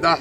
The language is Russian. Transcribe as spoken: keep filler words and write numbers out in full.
Да.